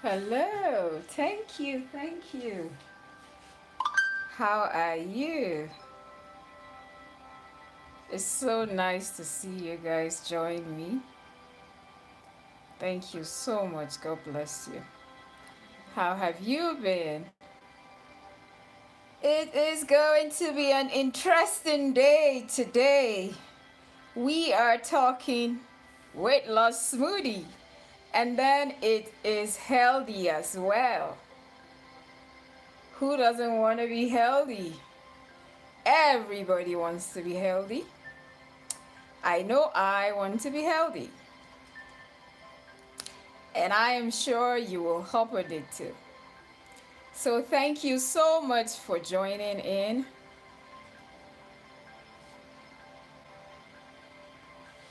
Hello, thank you. How are you? It's so nice to see you guys join me. Thank you so much. God bless you. How have you been? It is going to be an interesting day today. We are talking weight loss smoothie, and then it is healthy as well. Who doesn't want to be healthy? Everybody wants to be healthy. I know I want to be healthy. And I am sure you will help with it too. So thank you so much for joining in.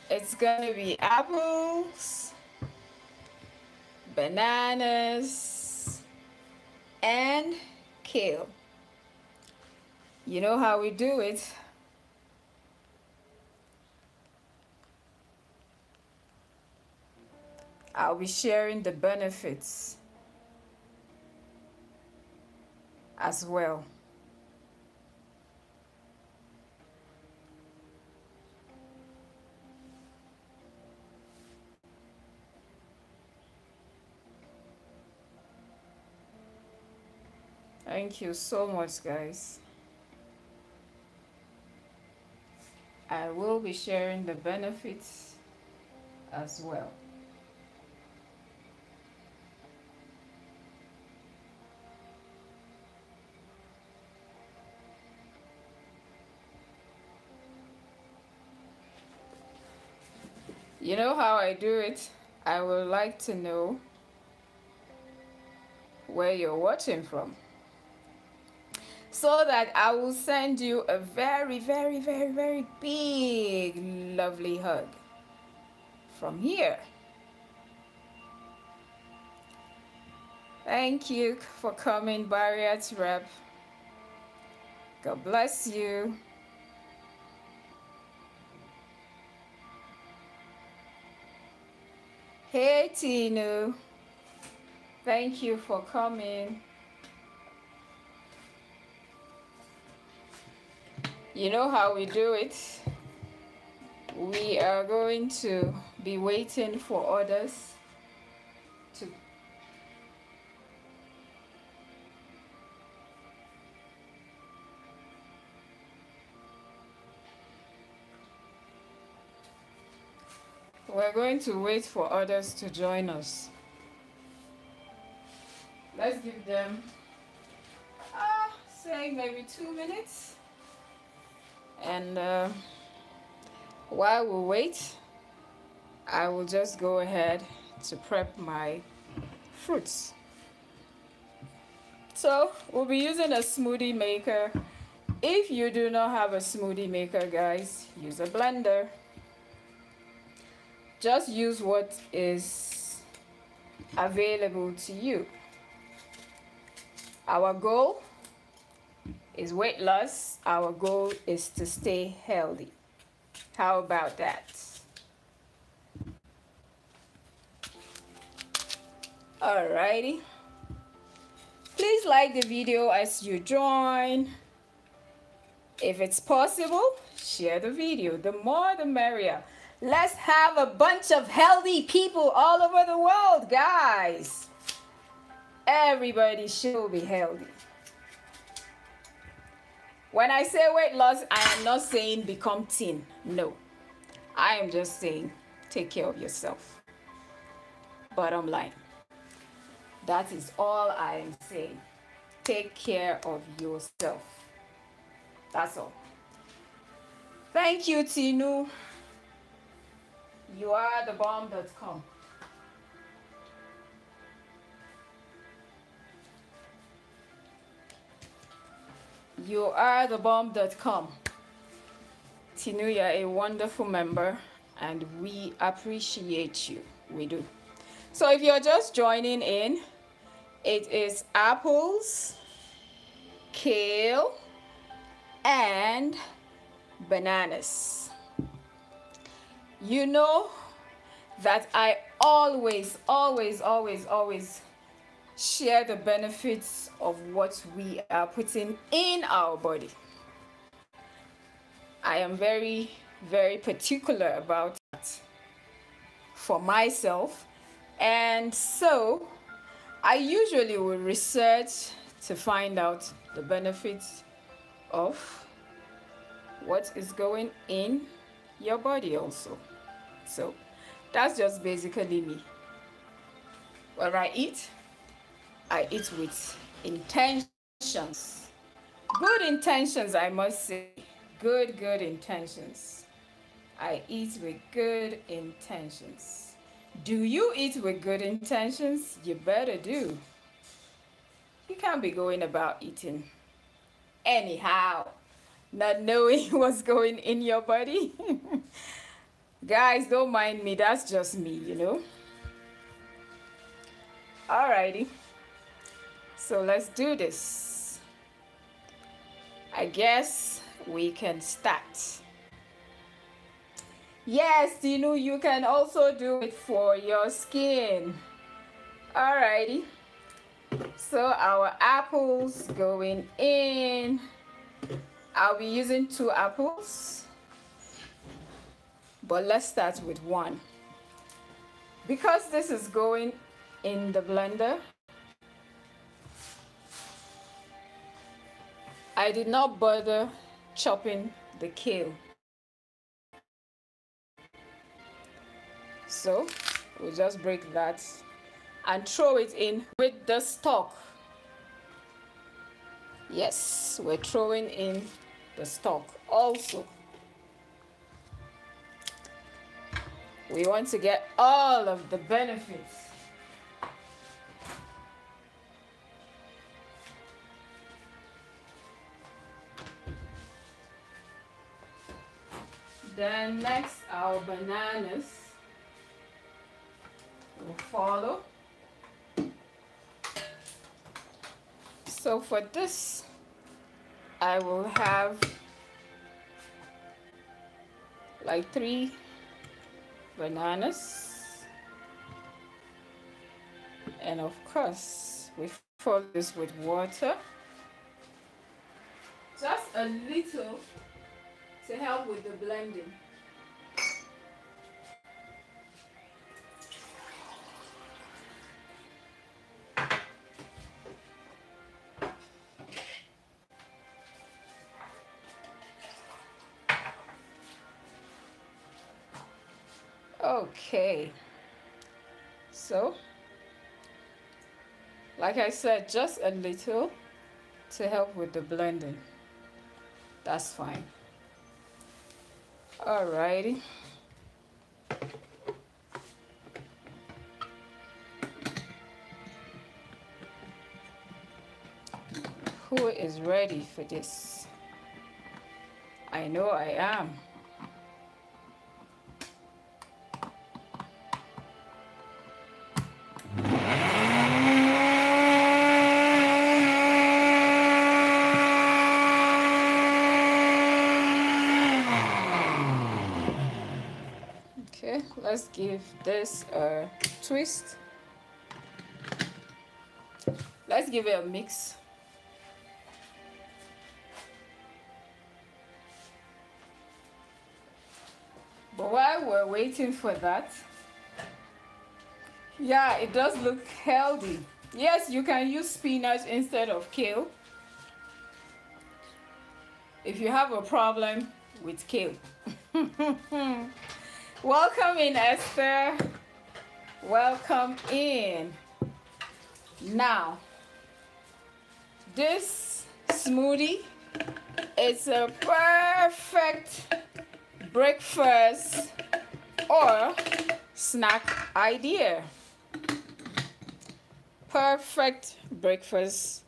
It's gonna be apples, bananas, and kale. You know how we do it. I'll be sharing the benefits as well. Thank you so much, guys. I will be sharing the benefits as well. You know how I do it? I would like to know where you're watching from, so that I will send you a very, very big, lovely hug from here. Thank you for coming, Barriet Rep. God bless you. Hey Tinu, thank you for coming. You know how we do it. We are going to be waiting for others to join us. Let's give them, say maybe 2 minutes. And while we wait, I will just go ahead to prep my fruits. So we'll be using a smoothie maker. If you do not have a smoothie maker, guys, use a blender. Just use what is available to you. Our goal is weight loss. Our goal is to stay healthy. How about that? Alrighty. Please like the video as you join. If it's possible, share the video. The more the merrier. Let's have a bunch of healthy people all over the world, guys. Everybody should be healthy. When I say weight loss, I am not saying become thin. No, I am just saying take care of yourself. Bottom line, that is all I am saying. Take care of yourself. That's all. Thank you, Tinu. You are the bomb.com. You are the bomb.com. Tinuya, a wonderful member, and we appreciate you. We do. So if you're just joining in, it is apples, kale, and bananas. You know that I always share the benefits of what we are putting in our body. I am very, very particular about that for myself. And so I usually will research to find out the benefits of what is going in your body also. So that's just basically me. When I eat with intentions. Good intentions, I must say. Good intentions. I eat with good intentions. Do you eat with good intentions? You better do. You can't be going about eating anyhow, not knowing what's going in your body. Guys, don't mind me. That's just me, you know. Alrighty. So let's do this. I guess we can start. Yes, Tinu, you can also do it for your skin. Alrighty. So our apples going in. I'll be using 2 apples, but let's start with 1. Because this is going in the blender, I did not bother chopping the kale. So we'll just break that and throw it in with the stalk. Yes, we're throwing in the stalk also. We want to get all of the benefits. Then next, our bananas will follow. So for this, I will have like 3 bananas, and of course we fill this with water, just a little to help with the blending. Okay, so like I said, just a little to help with the blending. That's fine. Alrighty. Who is ready for this? I know I am. Let's give this a twist. Let's give it a mix. But while we're waiting for that, yeah, it does look healthy. Yes, you can use spinach instead of kale if you have a problem with kale. Welcome in, Esther. Welcome in. Now, this smoothie, it's a perfect breakfast or snack idea. Perfect breakfast.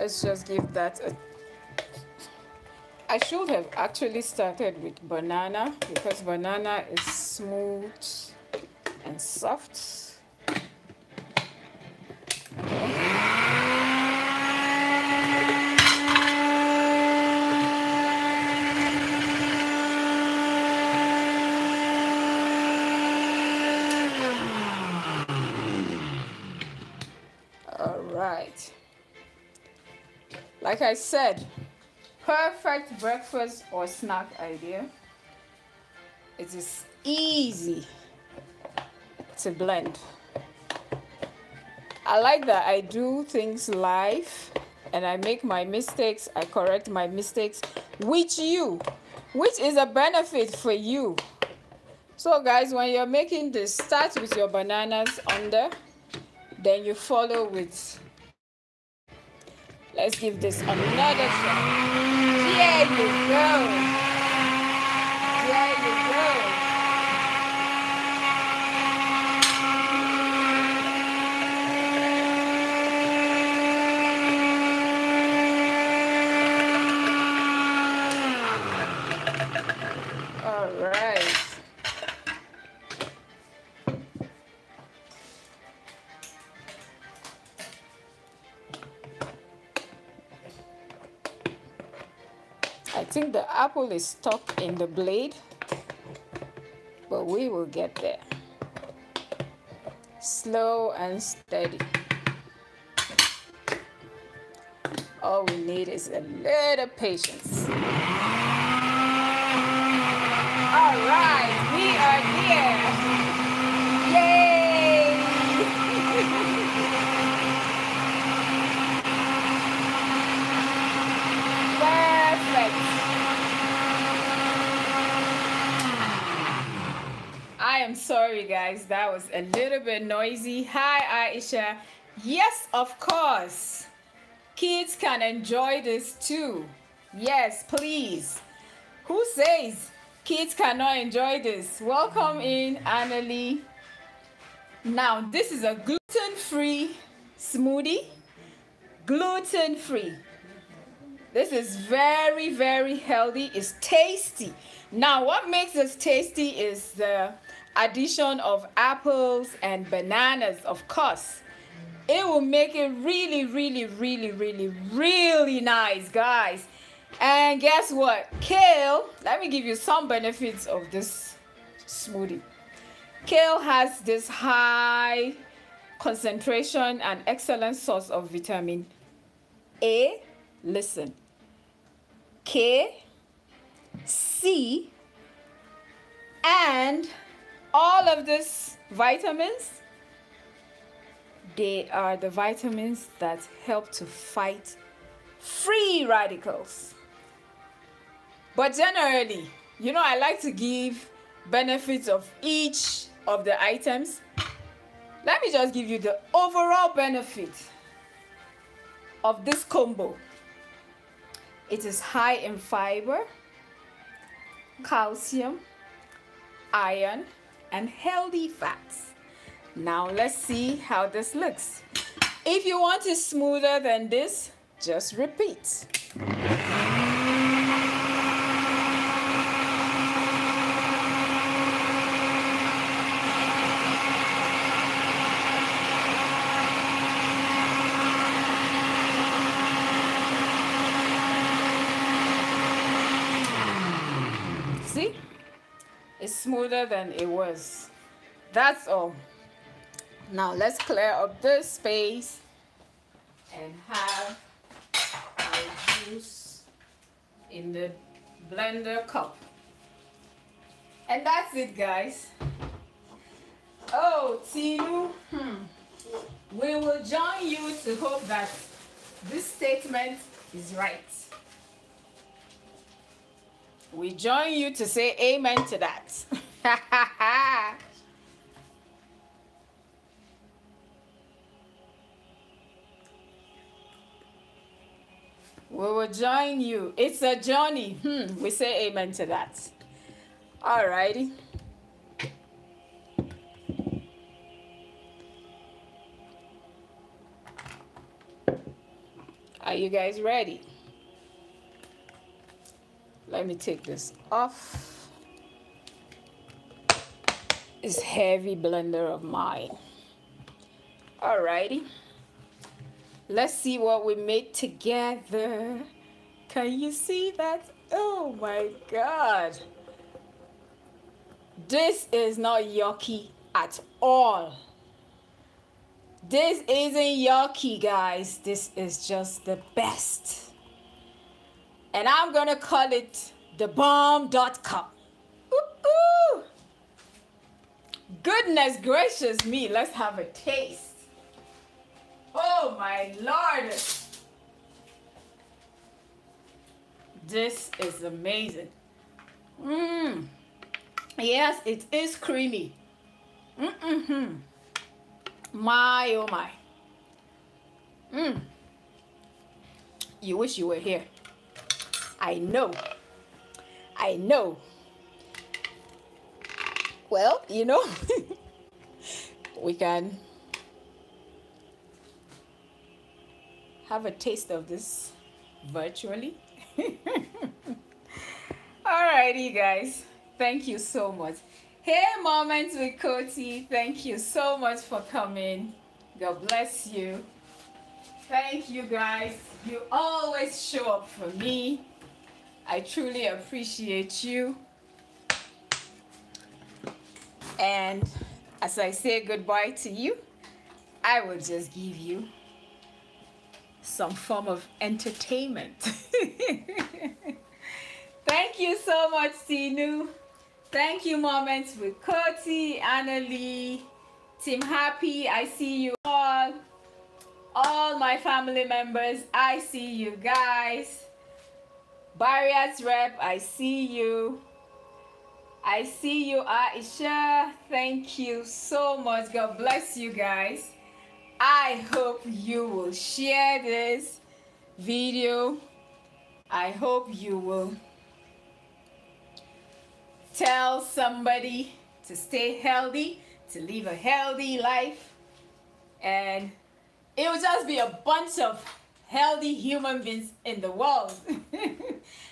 Let's just give that a... I should have actually started with banana, because banana is smooth and soft. Like I said, perfect breakfast or snack idea. It is easy to blend. I like that I do things live and I make my mistakes, I correct my mistakes, which is a benefit for you. So guys, when you're making this, start with your bananas under, then you follow with, let's give this another shot. There you go. There you go. All right. I think the apple is stuck in the blade, but we will get there. Slow and steady. All we need is a little patience. All right, we are here. Yay! Perfect. I am sorry, guys. That was a little bit noisy. Hi, Aisha. Yes, of course. Kids can enjoy this too. Yes, please. Who says kids cannot enjoy this? Welcome in, Annalie. Now, this is a gluten-free smoothie. Gluten-free. This is very, very healthy. It's tasty. Now, what makes this tasty is the addition of apples and bananas, of course. It will make it really, really, really, really, really nice, guys. And guess what? Kale, let me give you some benefits of this smoothie. Kale has this high concentration and excellent source of vitamin A, listen, K, C, and all of these vitamins, they are the vitamins that help to fight free radicals. But generally, you know, I like to give benefits of each of the items. Let me just give you the overall benefit of this combo. It is high in fiber, calcium, iron, and healthy fats. Now let's see how this looks. If you want it smoother than this, just repeat. See? It's smoother than it was. That's all. Now let's clear up this space and have juice in the blender cup. And that's it, guys. Oh, Tinu, we will join you to hope that this statement is right. We join you to say amen to that. We will join you. It's a journey. We say amen to that. All righty. Are you guys ready? Let me take this off. This heavy blender of mine. All righty. Let's see what we made together. Can you see that? Oh my God. This is not yucky at all. This isn't yucky, guys. This is just the best. and I'm going to call it thebomb.com. Ooh, ooh. Goodness gracious me, let's have a taste. Oh my Lord. This is amazing. Yes, it is creamy. My, oh my. You wish you were here. I know. I know. Well, you know, we can have a taste of this virtually. Alrighty, guys. Thank you so much. Hey, Moments with Coti. Thank you so much for coming. God bless you. Thank you, guys. You always show up for me. I truly appreciate you. And as I say goodbye to you, I will just give you some form of entertainment. Thank you so much, Tinu. Thank you, Moments with Coti, Annalie, Team Happy. I see you all. All my family members, I see you guys. Barriet Rep, I see you. I see you, Aisha. Thank you so much. God bless you guys. I hope you will share this video. I hope you will tell somebody to stay healthy, to live a healthy life, and it will just be a bunch of healthy human beings in the world.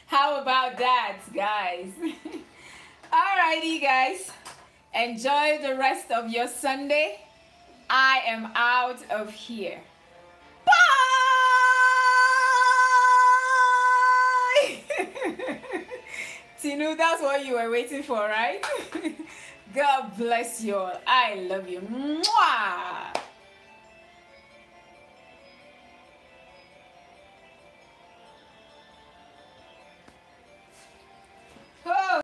How about that, guys? Alrighty, guys. Enjoy the rest of your Sunday. I am out of here. Bye! Tinu, that's what you were waiting for, right? God bless you all. I love you. Mwah!